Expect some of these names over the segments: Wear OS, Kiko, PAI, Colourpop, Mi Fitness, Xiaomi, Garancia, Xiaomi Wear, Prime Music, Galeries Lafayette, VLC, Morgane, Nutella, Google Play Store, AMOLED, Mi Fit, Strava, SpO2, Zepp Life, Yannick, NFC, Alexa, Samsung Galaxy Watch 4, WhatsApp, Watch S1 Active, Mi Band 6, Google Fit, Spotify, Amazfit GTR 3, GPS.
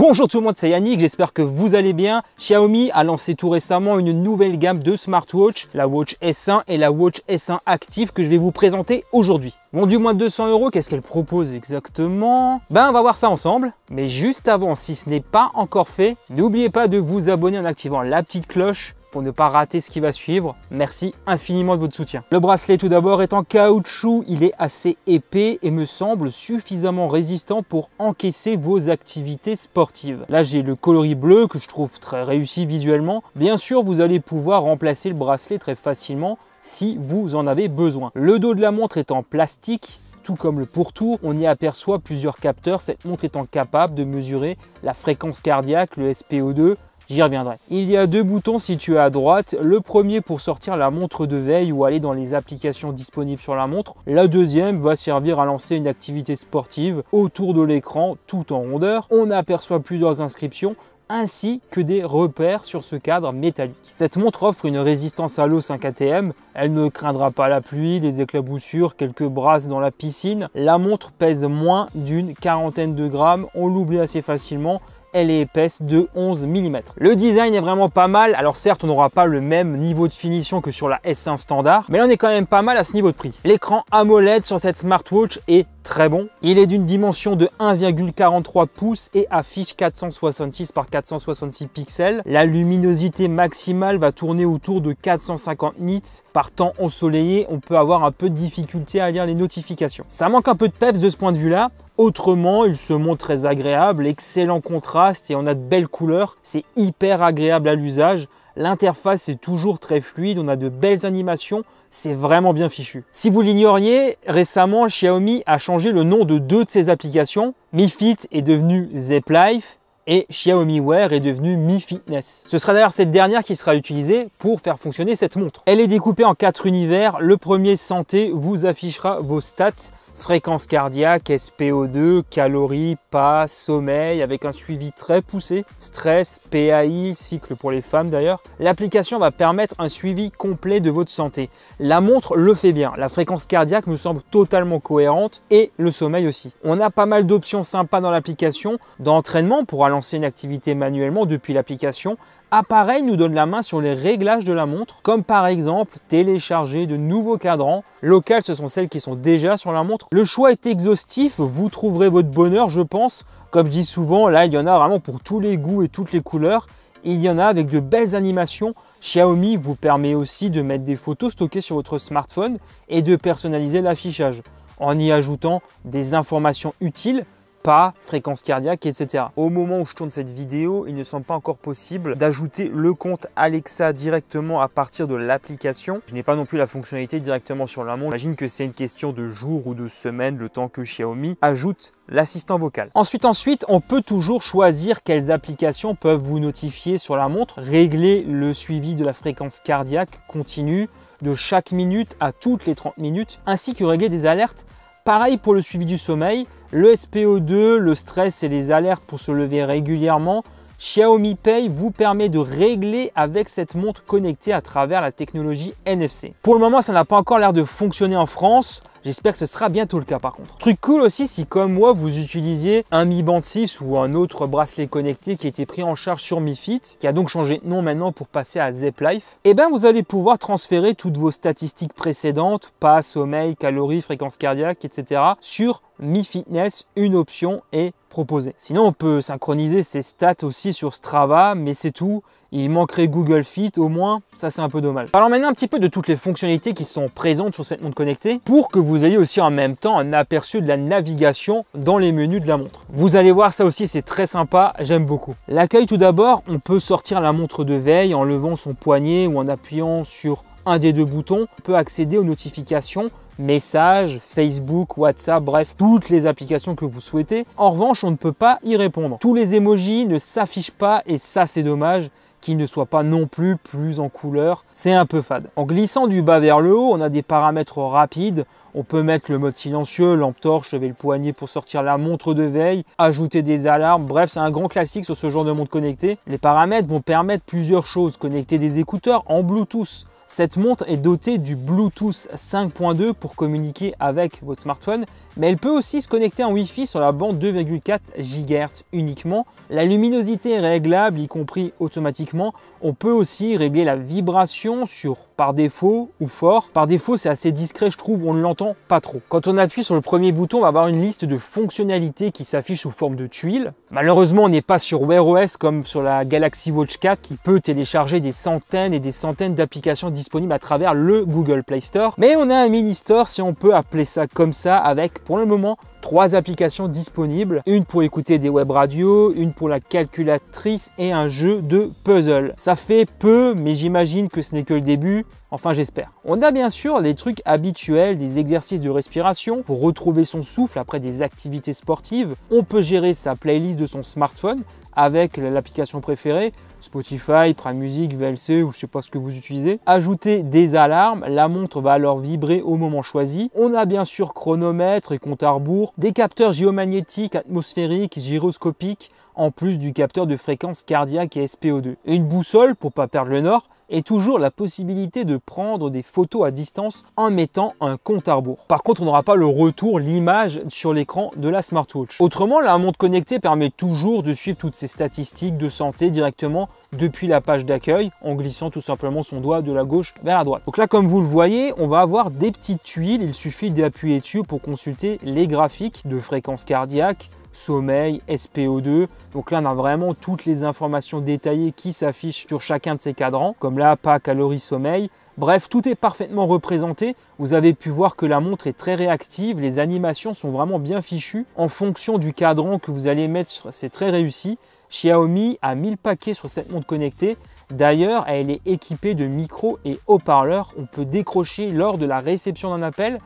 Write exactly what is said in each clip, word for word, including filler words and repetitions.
Bonjour tout le monde, c'est Yannick, j'espère que vous allez bien. Xiaomi a lancé tout récemment une nouvelle gamme de smartwatch, la Watch S un et la Watch S un Active que je vais vous présenter aujourd'hui. Vendue moins de deux cents euros, qu'est-ce qu'elle propose exactement? Ben on va voir ça ensemble. Mais juste avant, si ce n'est pas encore fait, n'oubliez pas de vous abonner en activant la petite cloche pour ne pas rater ce qui va suivre. Merci infiniment de votre soutien. Le bracelet tout d'abord est en caoutchouc, il est assez épais et me semble suffisamment résistant pour encaisser vos activités sportives. Là j'ai le coloris bleu que je trouve très réussi visuellement. Bien sûr vous allez pouvoir remplacer le bracelet très facilement si vous en avez besoin. Le dos de la montre est en plastique. Tout comme le pourtour, on y aperçoit plusieurs capteurs. Cette montre étant capable de mesurer la fréquence cardiaque, le S P O deux, j'y reviendrai. Il y a deux boutons situés à droite, le premier pour sortir la montre de veille ou aller dans les applications disponibles sur la montre. La deuxième va servir à lancer une activité sportive autour de l'écran tout en rondeur. On aperçoit plusieurs inscriptions ainsi que des repères sur ce cadre métallique. Cette montre offre une résistance à l'eau cinq A T M, elle ne craindra pas la pluie, des éclaboussures, quelques brasses dans la piscine. La montre pèse moins d'une quarantaine de grammes, on l'oublie assez facilement. Elle est épaisse de onze millimètres. Le design est vraiment pas mal. Alors certes, on n'aura pas le même niveau de finition que sur la S un standard, mais on est quand même pas mal à ce niveau de prix. L'écran AMOLED sur cette smartwatch est très bon. Il est d'une dimension de un virgule quarante-trois pouces et affiche quatre cent soixante-six par quatre cent soixante-six pixels. La luminosité maximale va tourner autour de quatre cent cinquante nits. Par temps ensoleillé, on peut avoir un peu de difficulté à lire les notifications. Ça manque un peu de peps de ce point de vue-là. Autrement, il se montre très agréable, excellent contraste et on a de belles couleurs. C'est hyper agréable à l'usage. L'interface est toujours très fluide, on a de belles animations, c'est vraiment bien fichu. Si vous l'ignoriez, récemment, Xiaomi a changé le nom de deux de ses applications. Mi Fit est devenu Zepp Life et Xiaomi Wear est devenu Mi Fitness. Ce sera d'ailleurs cette dernière qui sera utilisée pour faire fonctionner cette montre. Elle est découpée en quatre univers. Le premier, santé, vous affichera vos stats. Fréquence cardiaque, S P O deux, calories, pas, sommeil, avec un suivi très poussé, stress, P A I, cycle pour les femmes d'ailleurs. L'application va permettre un suivi complet de votre santé. La montre le fait bien, la fréquence cardiaque me semble totalement cohérente et le sommeil aussi. On a pas mal d'options sympas dans l'application, d'entraînement pour lancer une activité manuellement depuis l'application. Appareil nous donne la main sur les réglages de la montre, comme par exemple télécharger de nouveaux cadrans. Locales, ce sont celles qui sont déjà sur la montre. Le choix est exhaustif, vous trouverez votre bonheur, je pense. Comme je dis souvent, là, il y en a vraiment pour tous les goûts et toutes les couleurs. Il y en a avec de belles animations. Xiaomi vous permet aussi de mettre des photos stockées sur votre smartphone et de personnaliser l'affichage en y ajoutant des informations utiles. Pas, fréquence cardiaque, et cetera. Au moment où je tourne cette vidéo, il ne semble pas encore possible d'ajouter le compte Alexa directement à partir de l'application. Je n'ai pas non plus la fonctionnalité directement sur la montre. J'imagine que c'est une question de jours ou de semaines, le temps que Xiaomi ajoute l'assistant vocal. Ensuite, ensuite, on peut toujours choisir quelles applications peuvent vous notifier sur la montre, régler le suivi de la fréquence cardiaque continue de chaque minute à toutes les trente minutes, ainsi que régler des alertes. Pareil pour le suivi du sommeil, le S P O deux, le stress et les alertes pour se lever régulièrement. Xiaomi Pay vous permet de régler avec cette montre connectée à travers la technologie N F C. Pour le moment, ça n'a pas encore l'air de fonctionner en France. J'espère que ce sera bientôt le cas par contre. Truc cool aussi, si comme moi, vous utilisiez un Mi Band six ou un autre bracelet connecté qui était pris en charge sur Mi Fit, qui a donc changé de nom maintenant pour passer à Zepp Life, et bien vous allez pouvoir transférer toutes vos statistiques précédentes, pas, sommeil, calories, fréquence cardiaque, et cetera sur Mi Fitness, une option est proposée. Sinon, on peut synchroniser ses stats aussi sur Strava, mais c'est tout. Il manquerait Google Fit au moins, ça c'est un peu dommage. Parlons maintenant un petit peu de toutes les fonctionnalités qui sont présentes sur cette montre connectée pour que vous ayez aussi en même temps un aperçu de la navigation dans les menus de la montre. Vous allez voir, ça aussi c'est très sympa, j'aime beaucoup. L'accueil tout d'abord, on peut sortir la montre de veille en levant son poignet ou en appuyant sur un des deux boutons. On peut accéder aux notifications, messages, Facebook, WhatsApp, bref, toutes les applications que vous souhaitez. En revanche, on ne peut pas y répondre. Tous les emojis ne s'affichent pas et ça c'est dommage. Qu'il ne soit pas non plus plus en couleur, c'est un peu fade. En glissant du bas vers le haut, on a des paramètres rapides. On peut mettre le mode silencieux, lampe torche, lever le poignet pour sortir la montre de veille, ajouter des alarmes. Bref, c'est un grand classique sur ce genre de montre connectée. Les paramètres vont permettre plusieurs choses. Connecter des écouteurs en Bluetooth. Cette montre est dotée du Bluetooth cinq point deux pour communiquer avec votre smartphone, mais elle peut aussi se connecter en Wi-Fi sur la bande deux virgule quatre gigahertz uniquement. La luminosité est réglable, y compris automatiquement. On peut aussi régler la vibration sur par défaut ou fort. Par défaut, c'est assez discret, je trouve, on ne l'entend pas trop. Quand on appuie sur le premier bouton, on va avoir une liste de fonctionnalités qui s'affiche sous forme de tuiles. Malheureusement, on n'est pas sur Wear O S comme sur la Galaxy Watch quatre qui peut télécharger des centaines et des centaines d'applications disponibles à travers le Google Play Store. Mais on a un mini store, si on peut appeler ça comme ça, avec pour le moment trois applications disponibles, une pour écouter des web radios, une pour la calculatrice et un jeu de puzzle. Ça fait peu, mais j'imagine que ce n'est que le début. Enfin, j'espère. On a bien sûr les trucs habituels, des exercices de respiration pour retrouver son souffle après des activités sportives. On peut gérer sa playlist de son smartphone avec l'application préférée, Spotify, Prime Music, V L C ou je sais pas ce que vous utilisez. Ajouter des alarmes, la montre va alors vibrer au moment choisi. On a bien sûr chronomètre et compte à rebours, des capteurs géomagnétiques, atmosphériques, gyroscopiques, en plus du capteur de fréquence cardiaque et S P O deux. Et une boussole pour pas perdre le nord, et toujours la possibilité de prendre des photos à distance en mettant un compte à rebours. Par contre, on n'aura pas le retour, l'image sur l'écran de la smartwatch. Autrement, la montre connectée permet toujours de suivre toutes ses statistiques de santé directement depuis la page d'accueil en glissant tout simplement son doigt de la gauche vers la droite. Donc là, comme vous le voyez, on va avoir des petites tuiles. Il suffit d'appuyer dessus pour consulter les graphiques de fréquence cardiaque, sommeil, S P O deux. Donc là, on a vraiment toutes les informations détaillées qui s'affichent sur chacun de ces cadrans, comme là, pas calories, sommeil. Bref, tout est parfaitement représenté. Vous avez pu voir que la montre est très réactive, les animations sont vraiment bien fichues. En fonction du cadran que vous allez mettre, c'est très réussi. Xiaomi a mis le paquet sur cette montre connectée. D'ailleurs, elle est équipée de micros et haut-parleurs. On peut décrocher lors de la réception d'un appel.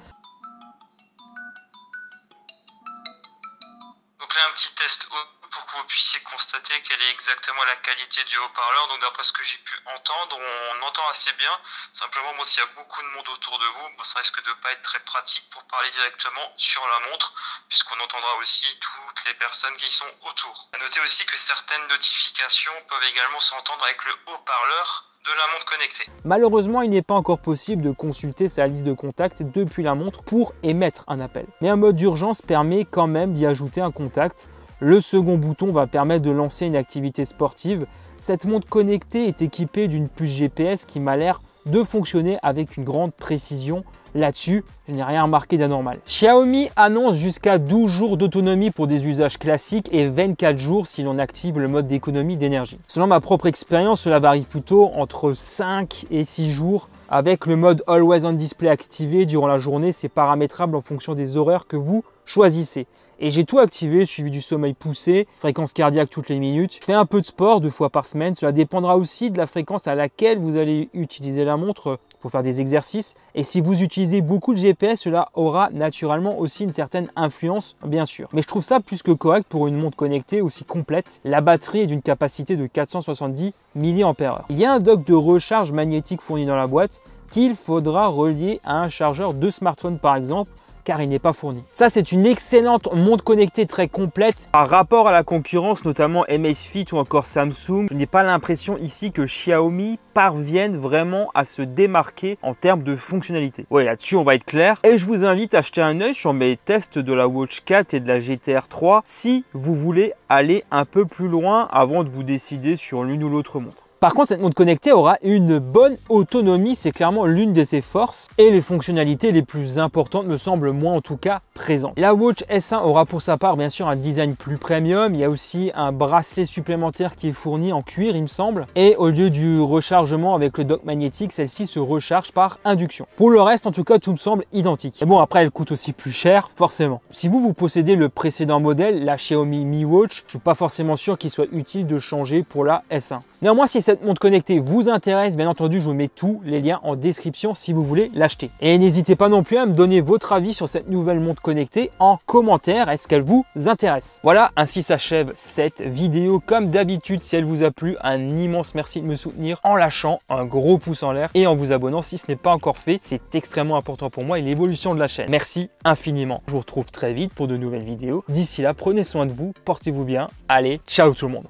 Un petit test pour que vous puissiez constater quelle est exactement la qualité du haut-parleur. Donc d'après ce que j'ai pu entendre, on entend assez bien. Simplement, bon, s'il y a beaucoup de monde autour de vous, bon, ça risque de ne pas être très pratique pour parler directement sur la montre, puisqu'on entendra aussi toutes les personnes qui sont autour. À noter aussi que certaines notifications peuvent également s'entendre avec le haut-parleur de la montre connectée. Malheureusement, il n'est pas encore possible de consulter sa liste de contacts depuis la montre pour émettre un appel. Mais un mode d'urgence permet quand même d'y ajouter un contact. Le second bouton va permettre de lancer une activité sportive. Cette montre connectée est équipée d'une puce G P S qui m'a l'air de fonctionner avec une grande précision. Là-dessus, je n'ai rien remarqué d'anormal. Xiaomi annonce jusqu'à douze jours d'autonomie pour des usages classiques et vingt-quatre jours si l'on active le mode d'économie d'énergie. Selon ma propre expérience, cela varie plutôt entre cinq et six jours. Avec le mode Always on Display activé durant la journée, c'est paramétrable en fonction des horaires que vous choisissez. Et j'ai tout activé, suivi du sommeil poussé, fréquence cardiaque toutes les minutes. Je fais un peu de sport deux fois par semaine. Cela dépendra aussi de la fréquence à laquelle vous allez utiliser la montre pour faire des exercices. Et si vous utilisez beaucoup de G P S, cela aura naturellement aussi une certaine influence, bien sûr. Mais je trouve ça plus que correct pour une montre connectée aussi complète. La batterie est d'une capacité de quatre cent soixante-dix milliampères heure. Il y a un dock de recharge magnétique fourni dans la boîte qu'il faudra relier à un chargeur de smartphone par exemple, car il n'est pas fourni. Ça, c'est une excellente montre connectée très complète par rapport à la concurrence, notamment Amazfit ou encore Samsung. Je n'ai pas l'impression ici que Xiaomi parvienne vraiment à se démarquer en termes de fonctionnalité. Oui, là-dessus, on va être clair. Et je vous invite à jeter un œil sur mes tests de la Watch quatre et de la G T R trois si vous voulez aller un peu plus loin avant de vous décider sur l'une ou l'autre montre. Par contre, cette montre connectée aura une bonne autonomie, c'est clairement l'une de ses forces et les fonctionnalités les plus importantes me semblent, moi en tout cas, présentes. La Watch S un aura pour sa part bien sûr un design plus premium, il y a aussi un bracelet supplémentaire qui est fourni en cuir il me semble et au lieu du rechargement avec le dock magnétique, celle-ci se recharge par induction. Pour le reste en tout cas, tout me semble identique. Et bon, après elle coûte aussi plus cher forcément. Si vous, vous possédez le précédent modèle, la Xiaomi Mi Watch, je suis pas forcément sûr qu'il soit utile de changer pour la S un. Néanmoins, si cette Cette montre connectée vous intéresse, bien entendu je vous mets tous les liens en description si vous voulez l'acheter. Et n'hésitez pas non plus à me donner votre avis sur cette nouvelle montre connectée en commentaire, est-ce qu'elle vous intéresse? Voilà, ainsi s'achève cette vidéo. Comme d'habitude, si elle vous a plu, un immense merci de me soutenir en lâchant un gros pouce en l'air et en vous abonnant si ce n'est pas encore fait. C'est extrêmement important pour moi et l'évolution de la chaîne. Merci infiniment. Je vous retrouve très vite pour de nouvelles vidéos. D'ici là, prenez soin de vous, portez-vous bien. Allez, ciao tout le monde.